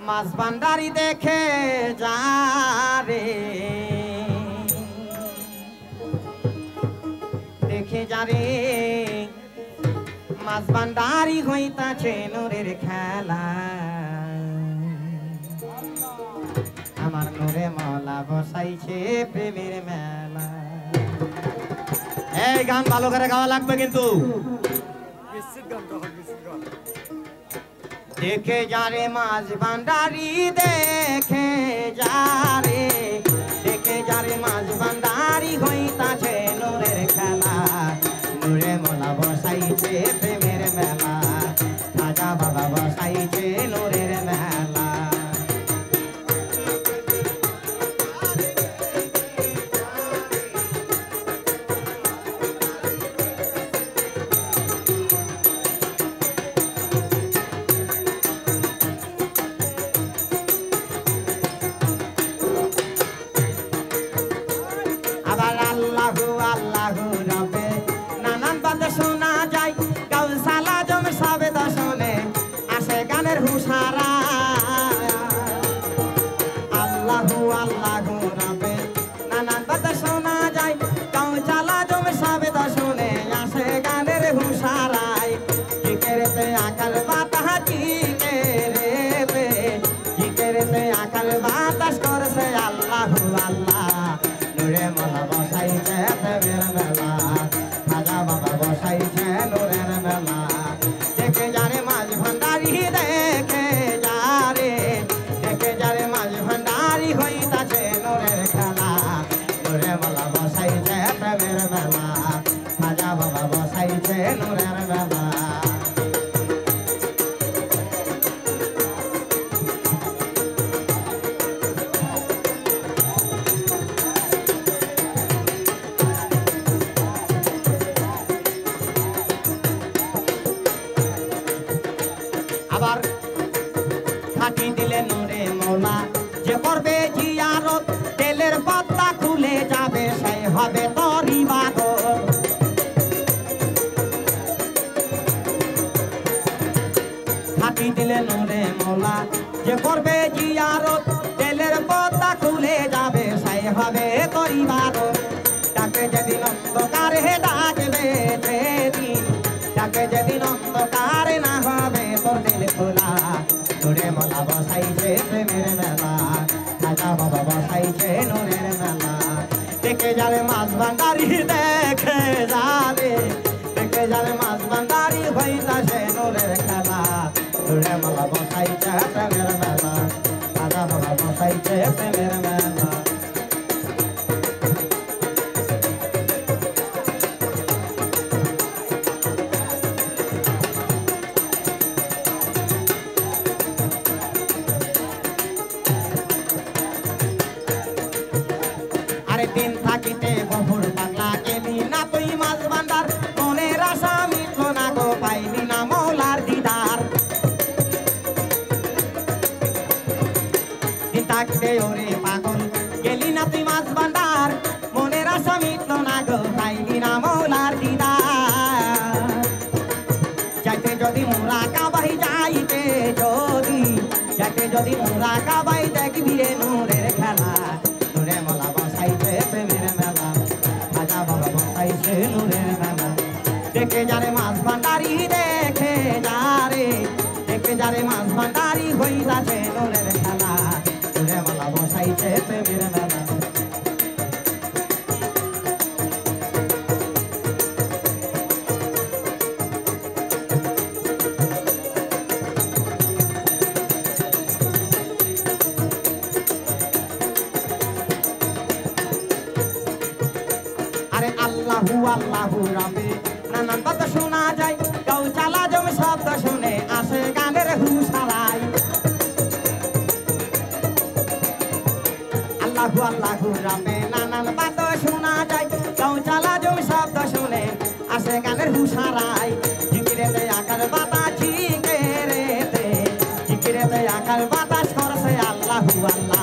मास बंदारी देखे जा रे, देखे जा रे मास बंदारी होइता नूरेर खेला आमार नूरे मौला बसाइछे प्रेमेर मेला। ए गान भालो करे गावा लागबे किन्तु देखे जा रे मास बंदारी देखे जा रे, देखे जा रे मास बंदारी होइता छे नूरेर खेला नूरे मौला बसाइछे प्रेमेर मेला राजा बाबा बसाइछे नूरेर मेला। देखे जा रे मास बंदारी देखे जा रे, देखे जा रे मास बंदारी होइता छे नूरेर खेला नूरे मौला बसाइछे प्रेमेर मेला राजा बाबा बसाइछे प्रेमेर मेला। যদি মোরা কাবাই দেখবি রে নূরের খেলা নূরে মলা বসাইছে প্রেমের মেলা রাজা বাবা বসাইছে নূরের মেলা। দেখে যা রে মাস ভান্ডারি দেখে যা রে, দেখে যা রে মাস ভান্ডারি হইতাছে নূরের খেলা নূরে মলা বসাইছে প্রেমের মেলা। Allahu Allah।